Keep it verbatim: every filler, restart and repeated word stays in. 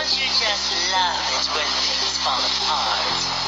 Don't you just love it when things fall apart?